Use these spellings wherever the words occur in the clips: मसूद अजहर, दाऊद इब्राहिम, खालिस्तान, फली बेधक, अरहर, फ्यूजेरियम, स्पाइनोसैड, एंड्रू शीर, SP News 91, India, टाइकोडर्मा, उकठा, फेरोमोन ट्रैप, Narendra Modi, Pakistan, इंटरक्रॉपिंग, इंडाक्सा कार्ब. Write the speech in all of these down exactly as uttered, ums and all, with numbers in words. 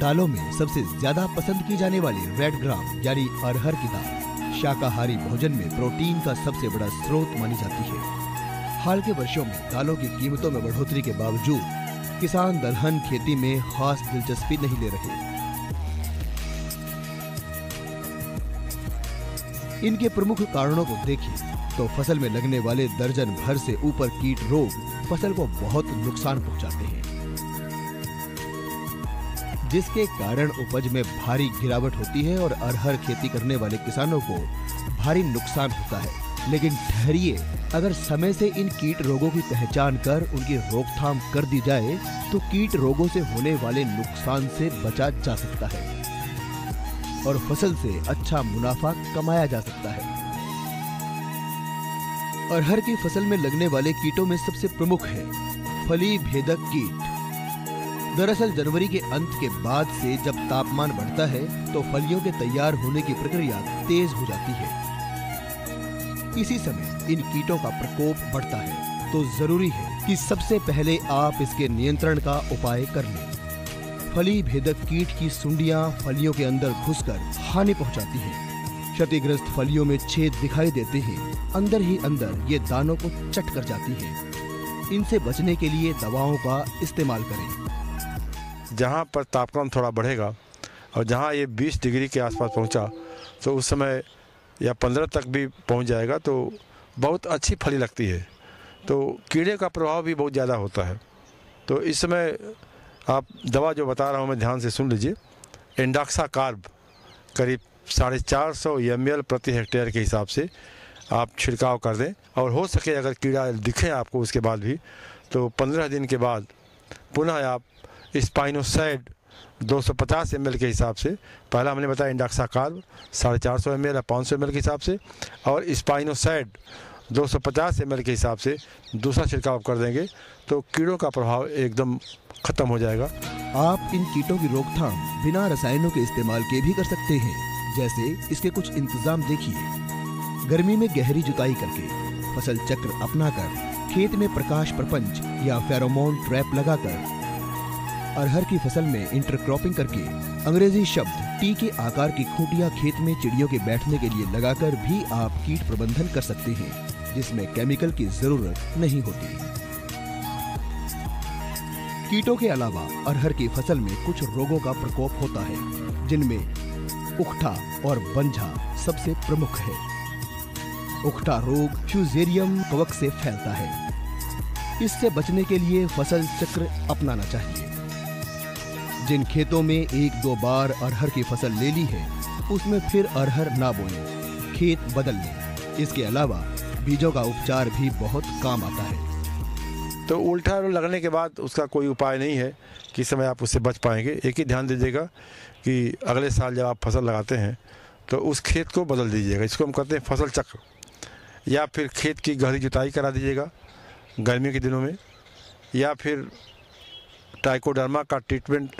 दालों में सबसे ज्यादा पसंद की जाने वाली रेड ग्राम यानी अरहर की दाल शाकाहारी भोजन में प्रोटीन का सबसे बड़ा स्रोत मानी जाती है। हाल के वर्षों में दालों की कीमतों में बढ़ोतरी के बावजूद किसान दलहन खेती में खास दिलचस्पी नहीं ले रहे। इनके प्रमुख कारणों को देखें तो फसल में लगने वाले दर्जन भर से ऊपर कीट रोग फसल को बहुत नुकसान पहुंचाते हैं, जिसके कारण उपज में भारी गिरावट होती है और अरहर खेती करने वाले किसानों को भारी नुकसान होता है। लेकिन ठहरिए, अगर समय से इन कीट रोगों की पहचान कर उनकी रोकथाम कर दी जाए तो कीट रोगों से होने वाले नुकसान से बचा जा सकता है और फसल से अच्छा मुनाफा कमाया जा सकता है। अरहर की फसल में लगने वाले कीटों में सबसे प्रमुख है फली भेदक कीट। दरअसल जनवरी के अंत के बाद से जब तापमान बढ़ता है तो फलियों के तैयार होने की प्रक्रिया तेज हो जाती है। इसी समय इन कीटों का प्रकोप बढ़ता है तो जरूरी है कि सबसे पहले आप इसके नियंत्रण का उपाय कर लें। फली भेदक कीट की सुंडियां फलियों के अंदर घुसकर हानि पहुंचाती हैं। क्षतिग्रस्त फलियों में छेद दिखाई देते हैं, अंदर ही अंदर ये दानों को चट कर जाती हैं। इनसे बचने के लिए दवाओं का इस्तेमाल करें। जहां पर तापमान थोड़ा बढ़ेगा और जहां ये बीस डिग्री के आसपास पहुंचा तो उस समय या पंद्रह तक भी पहुँच जाएगा तो बहुत अच्छी फली लगती है। तो कीड़े का प्रभाव भी बहुत ज़्यादा होता है। तो इस समय आप दवा जो बता रहा हूँ मैं, ध्यान से सुन लीजिए। इंडाक्सा कार्ब करीब साढ़े चार सौ एम एल प्रति हेक्टेयर के हिसाब से आप छिड़काव कर दें और हो सके अगर कीड़ा दिखे आपको उसके बाद भी तो पंद्रह दिन के बाद पुनः आप स्पाइनोसैड दो सौ पचास एम एल के हिसाब से, पहला हमने बताया इंडाक्सा कार्ब साढ़े चार सौ एम एल या पाँच सौ एम एल के हिसाब से और स्पाइनोसैड दो सौ पचास एम एल के हिसाब से दूसरा छिड़काव कर देंगे तो कीड़ों का प्रभाव एकदम खत्म हो जाएगा। आप इन कीटों की रोकथाम बिना रसायनों के इस्तेमाल के भी कर सकते हैं। जैसे इसके कुछ इंतजाम देखिए। गर्मी में गहरी जुताई करके, फसल चक्र अपनाकर, खेत में प्रकाश प्रपंच या फेरोमोन ट्रैप लगाकर, अरहर की फसल में इंटरक्रॉपिंग करके, अंग्रेजी शब्द टी के आकार की खूंटियां खेत में चिड़ियों के बैठने के लिए लगाकर भी आप कीट प्रबंधन कर सकते हैं, जिसमें केमिकल की जरूरत नहीं होती। कीटों के अलावा अरहर की फसल में कुछ रोगों का प्रकोप होता है, जिनमें उकठा और बंझा सबसे प्रमुख है। उकठा रोग फ्यूजेरियम कवक से फैलता है। इससे बचने के लिए फसल चक्र अपनाना चाहिए। जिन खेतों में एक दो बार अरहर की फसल ले ली है उसमें फिर अरहर ना बोएं, खेत बदल लें। इसके अलावा बीजों का उपचार भी बहुत काम आता है। तो उल्टा लगने के बाद उसका कोई उपाय नहीं है कि समय आप उससे बच पाएंगे। एक ही ध्यान दीजिएगा कि अगले साल जब आप फसल लगाते हैं तो उस खेत को बदल दीजिएगा। इसको हम कहते हैं फसल चक्र। या फिर खेत की गहरी जुताई करा दीजिएगा गर्मी के दिनों में, या फिर टाइकोडर्मा का ट्रीटमेंट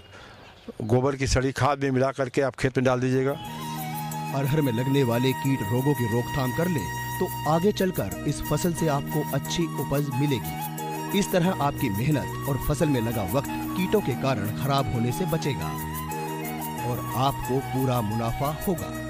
गोबर की सड़ी खाद में मिला करके आप खेत में डाल दीजिएगा। अरहर में लगने वाले कीट रोगों की रोकथाम कर लें तो आगे चलकर इस फसल से आपको अच्छी उपज मिलेगी। इस तरह आपकी मेहनत और फसल में लगा वक्त कीटों के कारण खराब होने से बचेगा और आपको पूरा मुनाफा होगा।